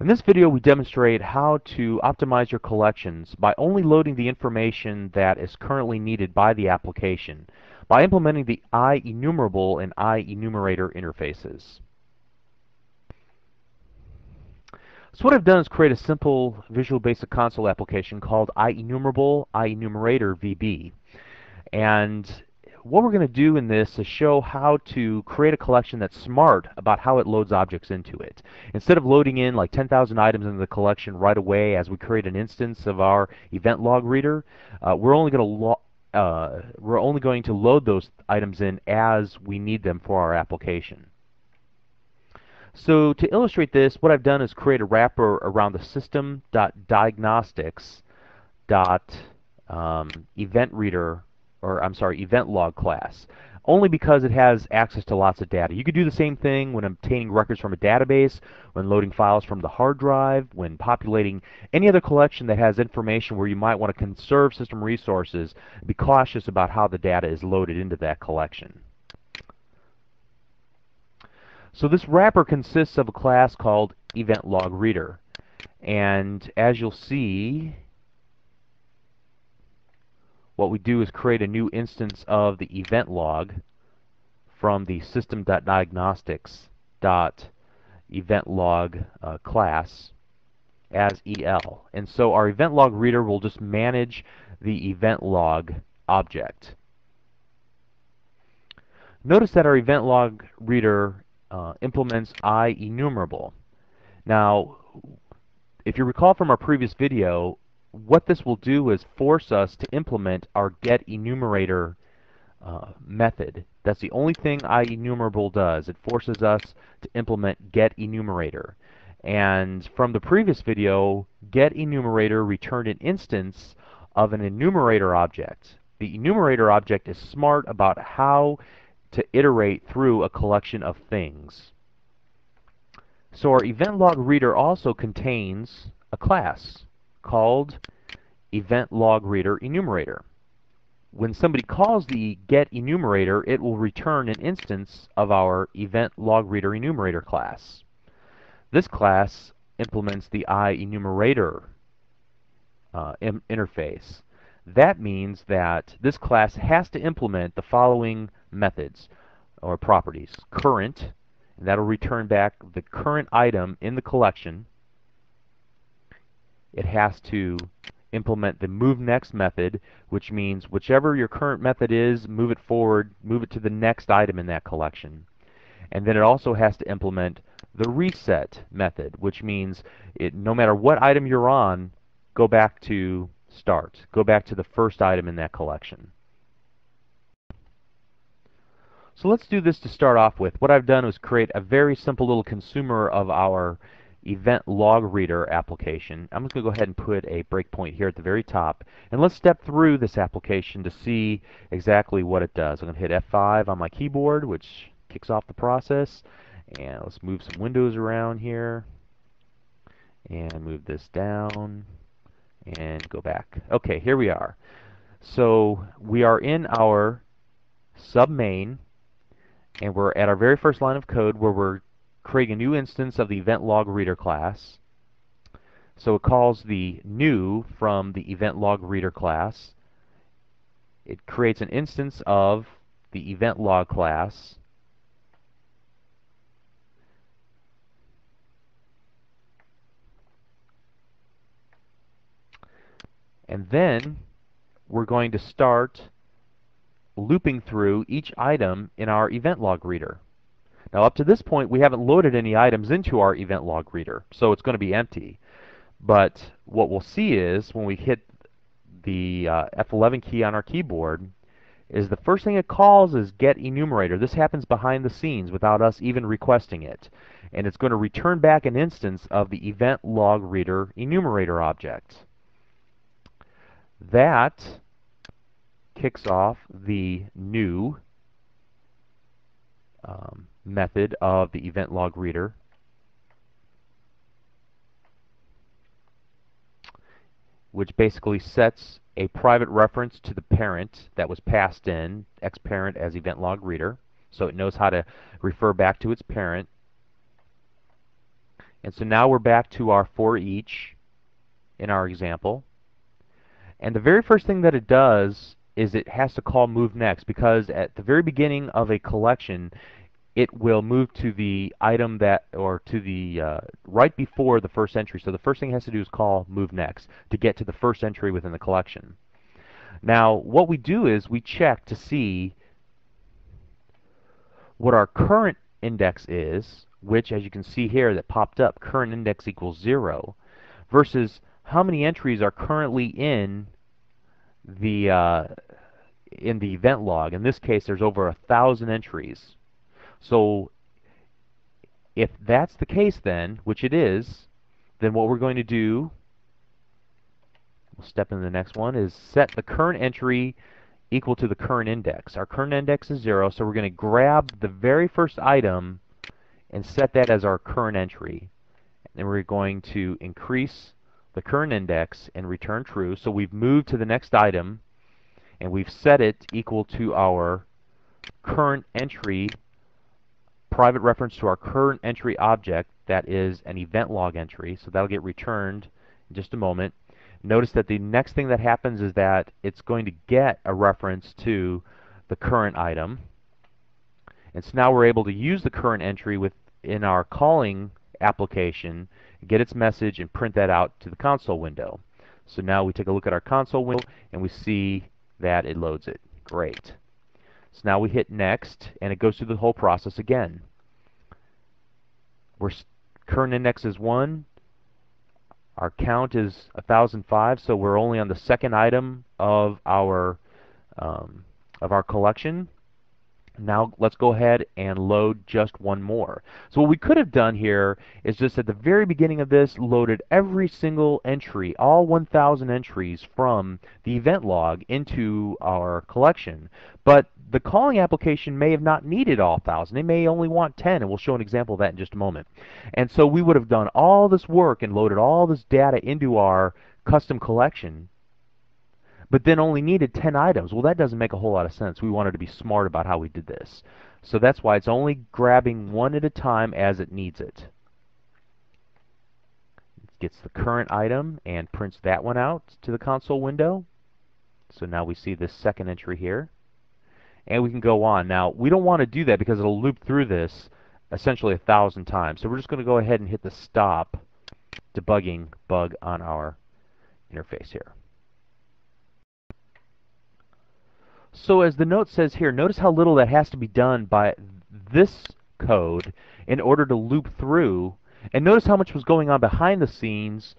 In this video, we demonstrate how to optimize your collections by only loading the information that is currently needed by the application by implementing the IEnumerable and IEnumerator interfaces. So what I've done is create a simple Visual Basic Console application called IEnumerable IEnumerator VB. And what we're going to do in this is show how to create a collection that's smart about how it loads objects into it. Instead of loading in like 10,000 items into the collection right away as we create an instance of our event log reader, we're only going to load those items in as we need them for our application. So to illustrate this, what I've done is create a wrapper around the system.diagnostics.eventlog class, only because it has access to lots of data. You could do the same thing when obtaining records from a database, when loading files from the hard drive, when populating any other collection that has information where you might want to conserve system resources, be cautious about how the data is loaded into that collection. So this wrapper consists of a class called EventLogReader, and as you'll see, what we do is create a new instance of the event log from the system.diagnostics.eventlog class as EL, and so our event log reader will just manage the event log object. Notice that our event log reader implements IEnumerable. Now, if you recall from our previous video, what this will do is force us to implement our getEnumerator method. That's the only thing IEnumerable does. It forces us to implement getEnumerator. And from the previous video, getEnumerator returned an instance of an enumerator object. The enumerator object is smart about how to iterate through a collection of things. So our event log reader also contains a class called EventLogReaderEnumerator. When somebody calls the getEnumerator, it will return an instance of our EventLogReaderEnumerator class. This class implements the IEnumerator interface. That means that this class has to implement the following methods or properties: current, and that will return back the current item in the collection. It has to implement the moveNext method, which means whichever your current method is, move it forward, move it to the next item in that collection. And then it also has to implement the reset method, which means no matter what item you're on, go back to start, go back to the first item in that collection. So let's do this to start off with. What I've done is create a very simple little consumer of our event log reader application. I'm just going to go ahead and put a breakpoint here at the very top, and let's step through this application to see exactly what it does. I'm going to hit F5 on my keyboard, which kicks off the process, and let's move some windows around here and move this down and go back. Okay, here we are. So we are in our submain, and we're at our very first line of code where we're creating a new instance of the event log reader class. So it calls the new from the event log reader class. It creates an instance of the event log class. And then we're going to start looping through each item in our event log reader. Now, up to this point, we haven't loaded any items into our event log reader, so it's going to be empty. But what we'll see is when we hit the F11 key on our keyboard, is the first thing it calls is getEnumerator. This happens behind the scenes without us even requesting it. And it's going to return back an instance of the event log reader enumerator object. That kicks off the new method of the event log reader. Which basically sets a private reference to the parent that was passed in, xParent as event log reader, so it knows how to refer back to its parent. And so now we're back to our for each in our example. And the very first thing that it does is it has to call move next, because at the very beginning of a collection it will move to the item that, or to the right before the first entry. So the first thing it has to do is call move next to get to the first entry within the collection. Now what we do is we check to see what our current index is, which as you can see here that popped up, current index equals 0, versus how many entries are currently in the event log. In this case there's over 1,000 entries. So if that's the case, then, which it is, then what we're going to do, we'll step into the next one, is set the current entry equal to the current index. Our current index is 0, so we're going to grab the very first item and set that as our current entry. And we're going to increase the current index and return true. So we've moved to the next item and we've set it equal to our current entry, private reference to our current entry object, that is an event log entry. So that'll get returned in just a moment. Notice that the next thing that happens is that it's going to get a reference to the current item. And so now we're able to use the current entry within our calling application, get its message, and print that out to the console window. So now we take a look at our console window and we see that it loads it. Great. So now we hit next and it goes through the whole process again. Our current index is 1. Our count is 1,005, so we're only on the second item of our collection. Now let's go ahead and load just one more. So what we could have done here is just at the very beginning of this loaded every single entry, all 1,000 entries from the event log into our collection. But the calling application may have not needed all 1,000. They may only want 10, and we'll show an example of that in just a moment. And so we would have done all this work and loaded all this data into our custom collection, but then only needed 10 items. Well, that doesn't make a whole lot of sense. We wanted to be smart about how we did this. So that's why it's only grabbing one at a time as it needs it. It gets the current item and prints that one out to the console window. So now we see this second entry here. And we can go on. Now, we don't want to do that because it'll loop through this essentially 1,000 times. So we're just going to go ahead and hit the stop debugging bug on our interface here. So as the note says here, notice how little that has to be done by this code in order to loop through. And notice how much was going on behind the scenes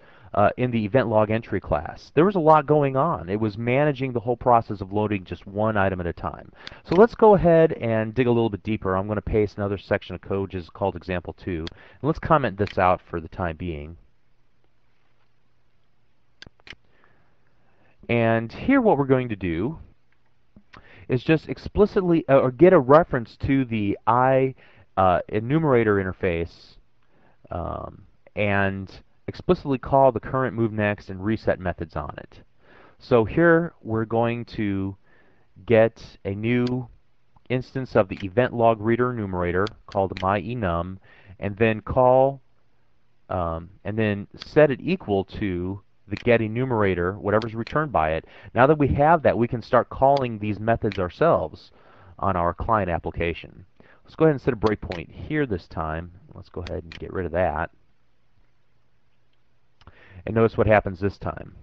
in the event log entry class. There was a lot going on. It was managing the whole process of loading just one item at a time. So let's go ahead and dig a little bit deeper. I'm going to paste another section of code, which is called example 2. And let's comment this out for the time being. And here what we're going to do is just explicitly or get a reference to the IEnumerator interface and explicitly call the current move next and reset methods on it. So here we're going to get a new instance of the event log reader enumerator called myEnum, and then call and then set it equal to the get enumerator, whatever's returned by it. Now that we have that, we can start calling these methods ourselves on our client application. Let's go ahead and set a breakpoint here this time. Let's go ahead and get rid of that. And notice what happens this time.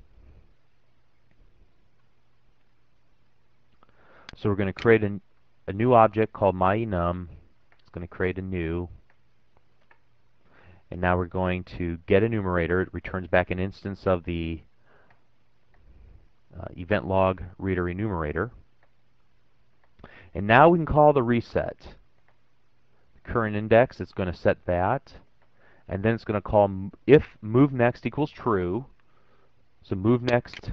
So we're going to create a new object called myEnum. It's going to create a new. And now we're going to get enumerator. It returns back an instance of the event log reader enumerator. And now we can call the reset. The current index, it's going to set that. And then it's going to call if move next equals true. So move next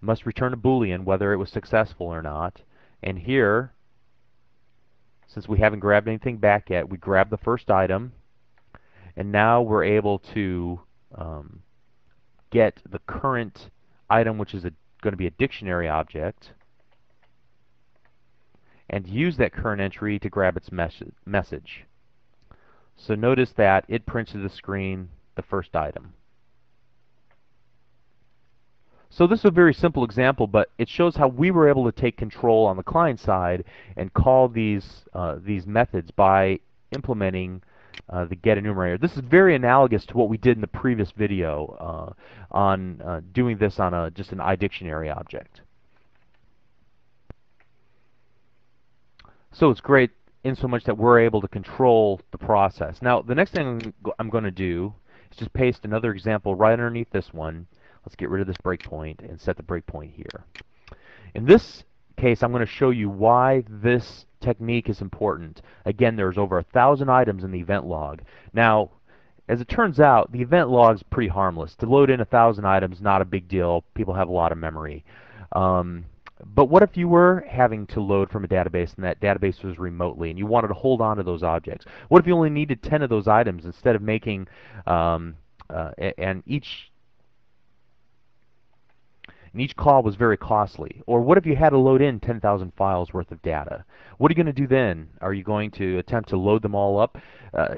must return a Boolean whether it was successful or not. And here, since we haven't grabbed anything back yet, we grab the first item. And now we're able to get the current item, which is going to be a dictionary object, and use that current entry to grab its message. So notice that it prints to the screen the first item. So this is a very simple example, but it shows how we were able to take control on the client side and call these methods by implementing the getEnumerator. This is very analogous to what we did in the previous video on doing this on just an iDictionary object. So it's great in so much that we're able to control the process. Now the next thing I'm going to do is just paste another example right underneath this one. Let's get rid of this breakpoint and set the breakpoint here. In this case, I'm going to show you why this technique is important. Again, there's over 1,000 items in the event log. Now, as it turns out, the event log is pretty harmless. To load in 1,000 items, not a big deal. People have a lot of memory. But what if you were having to load from a database and that database was remotely and you wanted to hold on to those objects? What if you only needed 10 of those items instead of making and each call was very costly? Or what if you had to load in 10,000 files worth of data? What are you going to do then? Are you going to attempt to load them all up?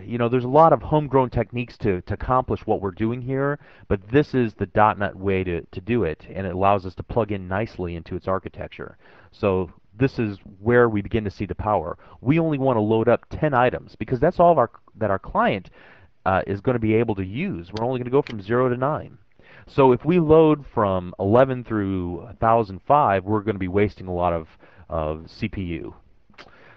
You know, there's a lot of homegrown techniques to accomplish what we're doing here, but this is the .NET way to do it, and it allows us to plug in nicely into its architecture. So this is where we begin to see the power. We only want to load up 10 items because that's all of that our client is going to be able to use. We're only going to go from 0 to 9. So if we load from 11 through 1005, we're going to be wasting a lot of CPU.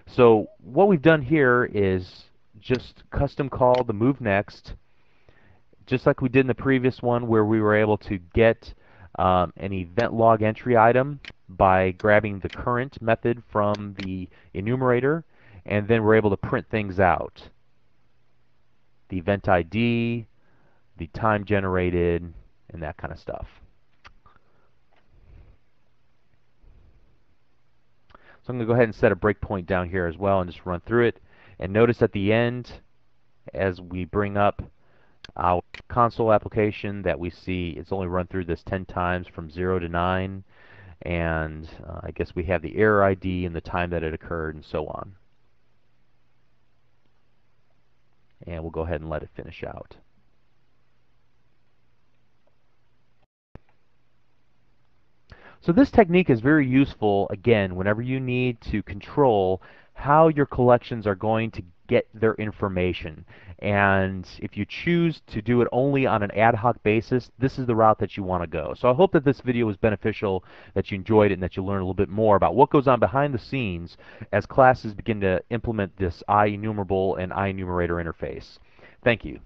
So what we've done here is just custom call the move next, just like we did in the previous one where we were able to get an event log entry item by grabbing the current method from the enumerator, and then we're able to print things out. The event ID, the time generated, and that kind of stuff. So I'm going to go ahead and set a breakpoint down here as well and just run through it. And notice at the end, as we bring up our console application, that we see it's only run through this 10 times from 0 to 9. And I guess we have the error ID and the time that it occurred and so on. And we'll go ahead and let it finish out. So this technique is very useful, again, whenever you need to control how your collections are going to get their information. And if you choose to do it only on an ad hoc basis, this is the route that you want to go. So I hope that this video was beneficial, that you enjoyed it, and that you learned a little bit more about what goes on behind the scenes as classes begin to implement this IEnumerable and IEnumerator interface. Thank you.